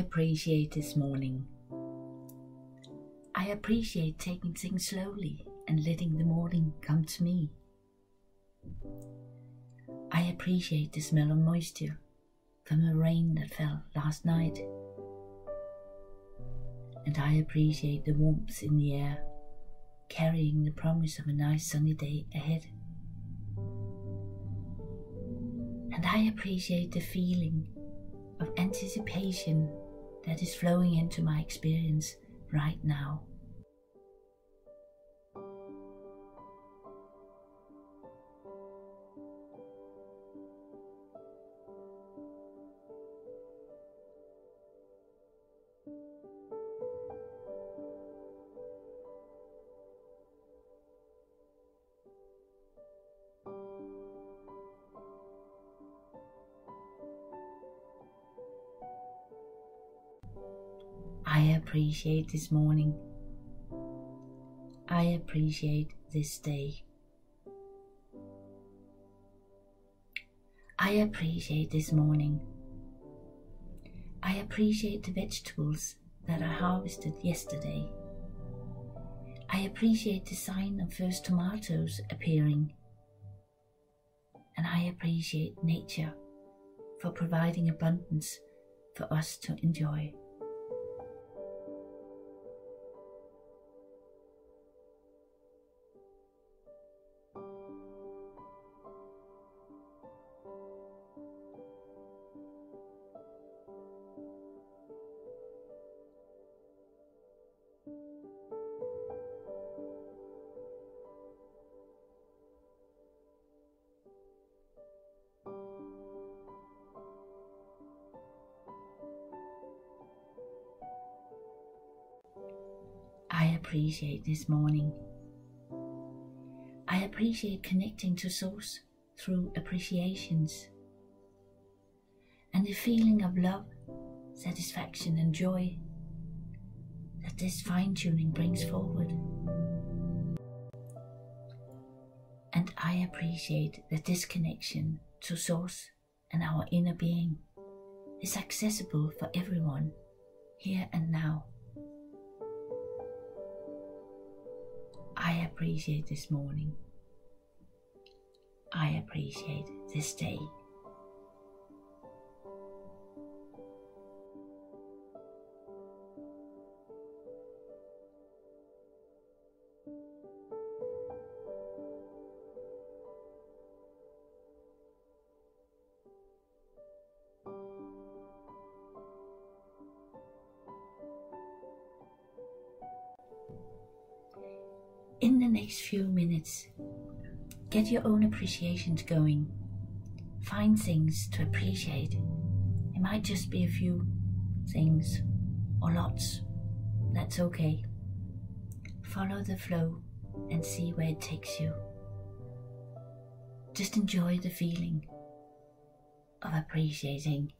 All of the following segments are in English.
appreciate this morning. I appreciate taking things slowly and letting the morning come to me. I appreciate the smell of moisture from the rain that fell last night. And I appreciate the warmth in the air, carrying the promise of a nice sunny day ahead. And I appreciate the feeling of anticipation that is flowing into my experience right now. I appreciate this morning. I appreciate this day. I appreciate this morning. I appreciate the vegetables that I harvested yesterday. I appreciate the sign of first tomatoes appearing. And I appreciate nature for providing abundance for us to enjoy. I appreciate this morning. I appreciate connecting to Source through appreciations and the feeling of love, satisfaction and joy that this fine-tuning brings forward. And I appreciate that this connection to Source and our inner being is accessible for everyone here and now. I appreciate this morning. I appreciate this day. In the next few minutes, get your own appreciations going. Find things to appreciate. It might just be a few things or lots. That's okay. Follow the flow and see where it takes you. Just enjoy the feeling of appreciating.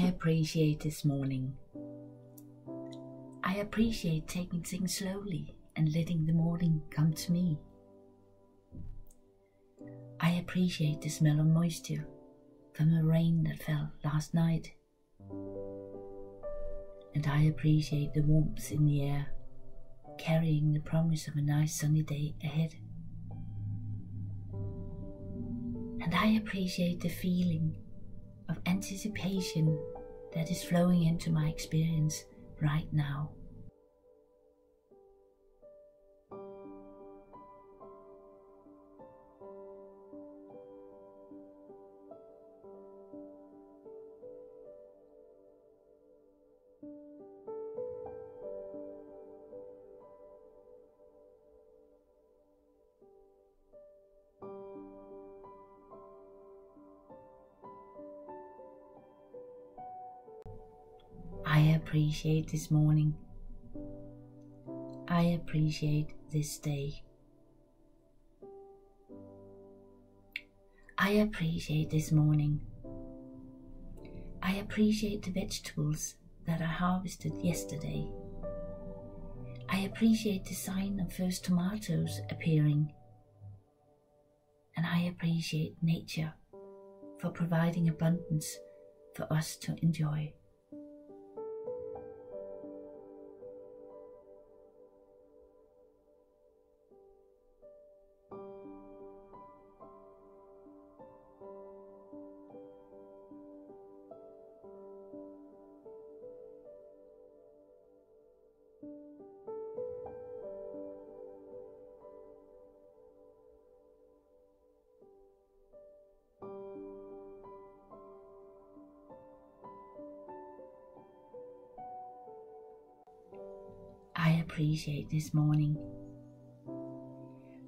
I appreciate this morning. I appreciate taking things slowly and letting the morning come to me. I appreciate the smell of moisture from the rain that fell last night. And I appreciate the warmth in the air, carrying the promise of a nice sunny day ahead. And I appreciate the feeling of anticipation that is flowing into my experience right now. I appreciate this morning. I appreciate this day. I appreciate this morning. I appreciate the vegetables that I harvested yesterday. I appreciate the sign of first tomatoes appearing. And I appreciate nature for providing abundance for us to enjoy. I appreciate this morning.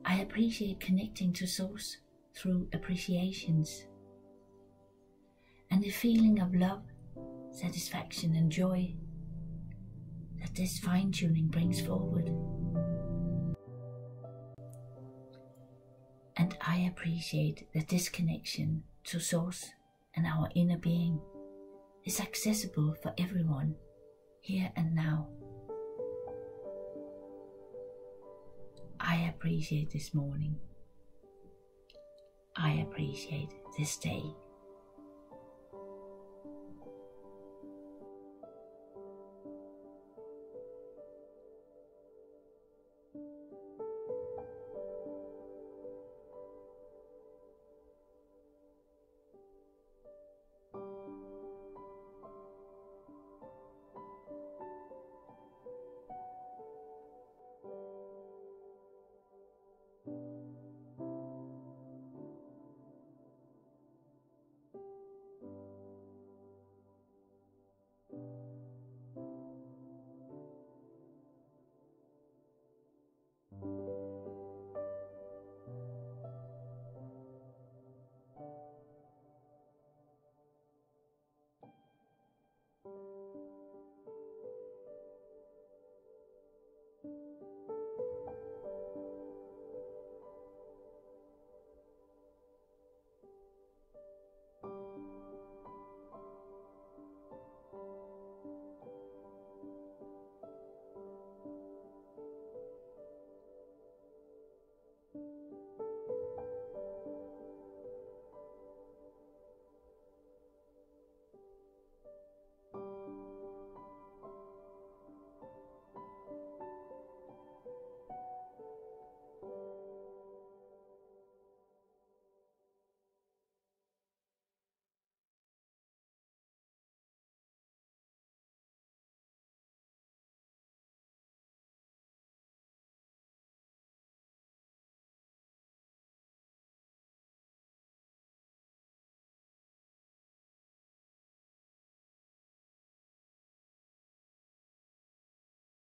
I appreciate connecting to Source through appreciations and the feeling of love, satisfaction and joy that this fine-tuning brings forward. And I appreciate that this connection to Source and our inner being is accessible for everyone, here and now. I appreciate this morning. I appreciate this day.